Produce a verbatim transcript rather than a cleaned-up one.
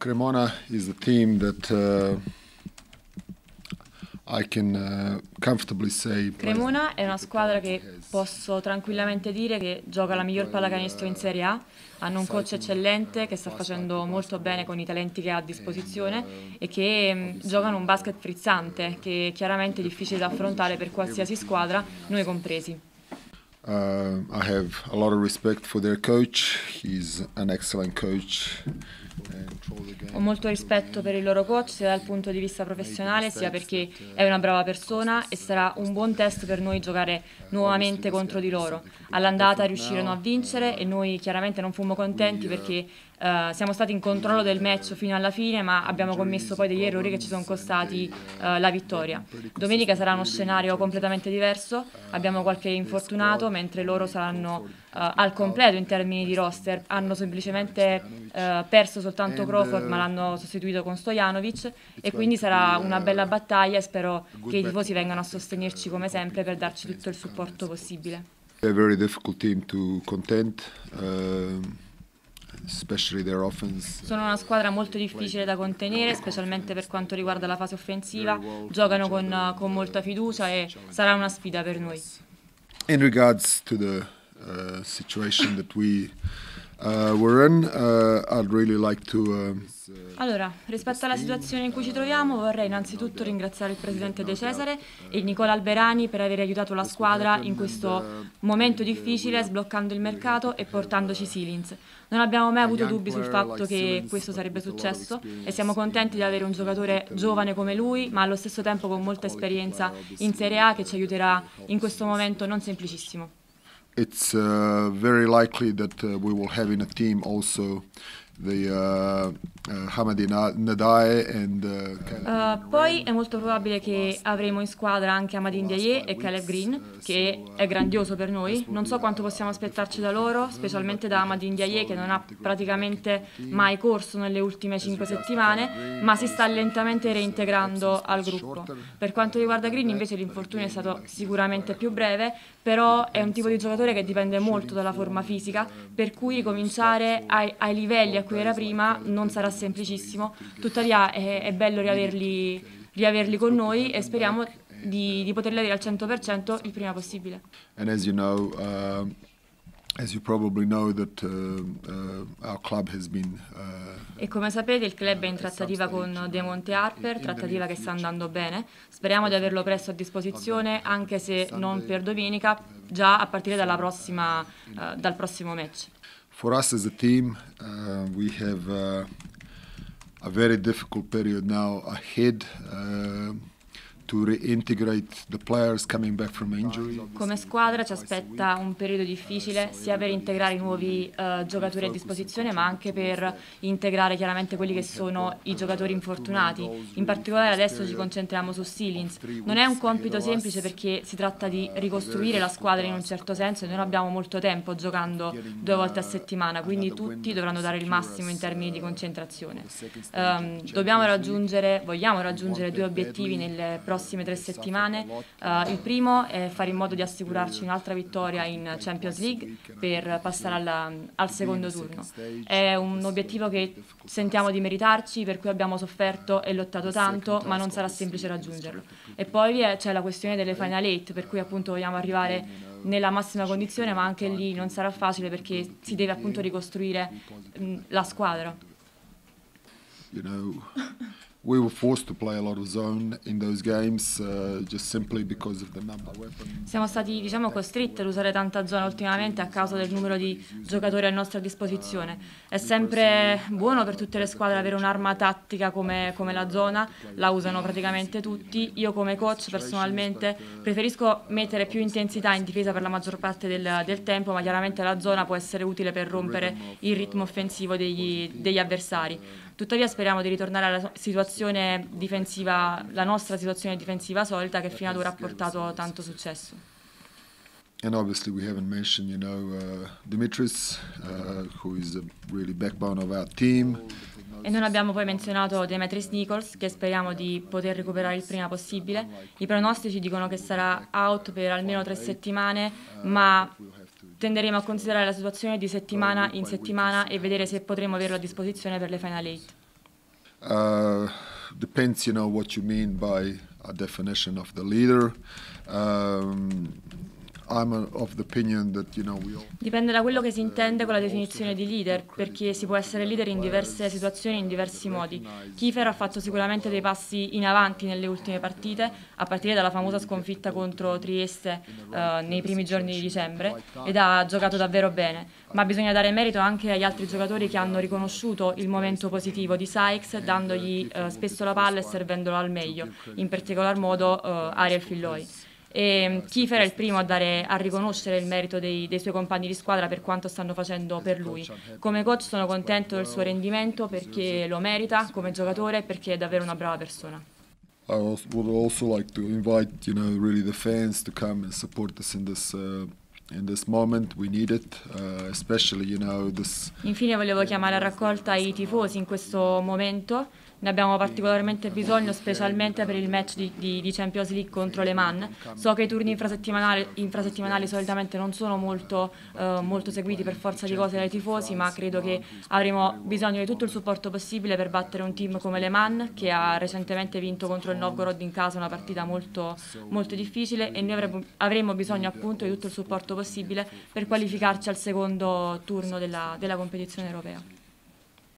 Cremona is a team that uh, I can uh, comfortably say. Cremona è una squadra che posso tranquillamente dire che gioca la miglior pallacanestro in Serie A. Hanno un coach eccellente che sta facendo molto bene con i talenti che ha a disposizione e che giocano un basket frizzante che chiaramente è difficile da affrontare per qualsiasi squadra, noi compresi. Uh, I have a lot of respect for their coach. He's an excellent coach. Ho molto rispetto per il loro coach sia dal punto di vista professionale sia perché è una brava persona e sarà un buon test per noi giocare nuovamente contro di loro. All'andata riuscirono a vincere e noi chiaramente non fummo contenti perché uh, siamo stati in controllo del match fino alla fine, ma abbiamo commesso poi degli errori che ci sono costati uh, la vittoria. Domenica sarà uno scenario completamente diverso, abbiamo qualche infortunato mentre loro saranno Uh, al completo in termini di roster. Hanno semplicemente uh, perso soltanto Crawford, ma l'hanno sostituito con Stojanovic e quindi sarà una bella battaglia e spero che i tifosi vengano a sostenerci come sempre per darci tutto il supporto possibile. È un team molto difficile da contendere. Sono una squadra molto difficile da contenere, specialmente per quanto riguarda la fase offensiva. Giocano con, con molta fiducia e sarà una sfida per noi. In regards to the Uh, situation that we uh, were in, uh, I'd really like to, uh, allora, rispetto alla situazione in cui ci troviamo, vorrei innanzitutto ringraziare il presidente De Cesare e Nicola Alberani per aver aiutato la squadra in questo momento difficile, sbloccando il mercato e portandoci Silins. Non abbiamo mai avuto dubbi sul fatto che questo sarebbe successo e siamo contenti di avere un giocatore giovane come lui, ma allo stesso tempo con molta esperienza in Serie A che ci aiuterà in questo momento non semplicissimo. It's uh, very likely that uh, we will have in a team also the uh, uh, and, uh, uh, Poi è molto probabile che avremo in squadra anche Amath M'Baye e Caleb Green, che è grandioso per noi. Non so quanto possiamo aspettarci da loro, specialmente da Amath M'Baye, che non ha praticamente mai corso nelle ultime cinque settimane, ma si sta lentamente reintegrando al gruppo. Per quanto riguarda Green invece l'infortunio è stato sicuramente più breve, però è un tipo di giocatore che dipende molto dalla forma fisica, per cui cominciare ai, ai livelli a cui era prima non sarà semplicissimo, tuttavia è, è bello riaverli, riaverli con noi e speriamo di, di poterli avere al cento per cento il prima possibile. And as you know, uh, as you probably know that, uh, uh, our club has been, uh, e come sapete il club è in trattativa con Demonte Harper, trattativa che sta andando bene, speriamo di averlo presto a disposizione anche se non per domenica, già a partire dalla prossima, uh, dal prossimo match. For us as a team, uh, we have uh, a very difficult period now ahead uh, to reintegrate the players coming back from injury. Come squadra ci aspetta un periodo difficile sia per integrare i nuovi uh, giocatori a disposizione, ma anche per integrare chiaramente quelli che sono i giocatori infortunati. In particolare adesso ci concentriamo su Silins. Non è un compito semplice perché si tratta di ricostruire la squadra in un certo senso e non abbiamo molto tempo giocando due volte a settimana, quindi tutti dovranno dare il massimo in termini di concentrazione. Um, dobbiamo raggiungere, vogliamo raggiungere due obiettivi nelle prossime tre settimane. Uh, il primo è fare in modo di assicurarci un'altra vittoria in Champions League per passare alla, al secondo turno. È un obiettivo che sentiamo di meritarci, per cui abbiamo sofferto e lottato tanto, ma non sarà semplice raggiungerlo. E poi c'è la questione delle Final Eight, per cui appunto vogliamo arrivare nella massima condizione, ma anche lì non sarà facile perché si deve appunto ricostruire mh, la squadra. You know, we were forced to play a lot of zone in those games uh, just simply because of the number. Siamo stati, diciamo, costretti ad usare tanta zona ultimamente a causa del numero di giocatori a nostra disposizione. È sempre buono per tutte le squadre avere un'arma tattica come, come la zona, la usano praticamente tutti. Io come coach personalmente preferisco mettere più intensità in difesa per la maggior parte del, del tempo, ma chiaramente la zona può essere utile per rompere il ritmo offensivo degli, degli avversari. Tuttavia speriamo di ritornare alla situazione difensiva, la nostra situazione difensiva solita che fino ad ora ha portato tanto successo. And obviously we haven't mentioned, you know, uh, Dimitris, uh, who is a really backbone of our team. E non abbiamo poi menzionato Demetris Nichols, che speriamo di poter recuperare il prima possibile. I pronostici dicono che sarà out per almeno tre settimane, ma tenderemo a considerare la situazione di settimana in settimana e vedere se potremo averlo a disposizione per le Final Eight. Uh, depends, you know, what you mean by a definition of the leader. Um, I'm of the opinion that, you know, we all... Dipende da quello che si intende con la definizione di leader, perché si può essere leader in diverse situazioni, in diversi modi. Keifer ha fatto sicuramente dei passi in avanti nelle ultime partite, a partire dalla famosa sconfitta contro Trieste eh, nei primi giorni di dicembre, ed ha giocato davvero bene. Ma bisogna dare merito anche agli altri giocatori che hanno riconosciuto il momento positivo di Sykes, dandogli eh, spesso la palla e servendolo al meglio, in particolar modo eh, Ariel Filloy. E Keifer è il primo a, dare, a riconoscere il merito dei, dei suoi compagni di squadra per quanto stanno facendo per lui. Come coach sono contento del suo rendimento perché lo merita, come giocatore e perché è davvero una brava persona. I would also like to invite, you know, really the fans to come and support us in this uh... In this moment we need it, uh, especially, you know, this... Infine volevo chiamare a raccolta i tifosi in questo momento, ne abbiamo particolarmente bisogno specialmente per il match di, di, di Champions League contro Le Mans. So che i turni infrasettimanali, infrasettimanali solitamente non sono molto, uh, molto seguiti per forza di cose dai tifosi, ma credo che avremo bisogno di tutto il supporto possibile per battere un team come Le Mans, che ha recentemente vinto contro il Novgorod in casa una partita molto, molto difficile, e noi avremo bisogno appunto di tutto il supporto possibile possibile per qualificarci al secondo turno della, della competizione europea.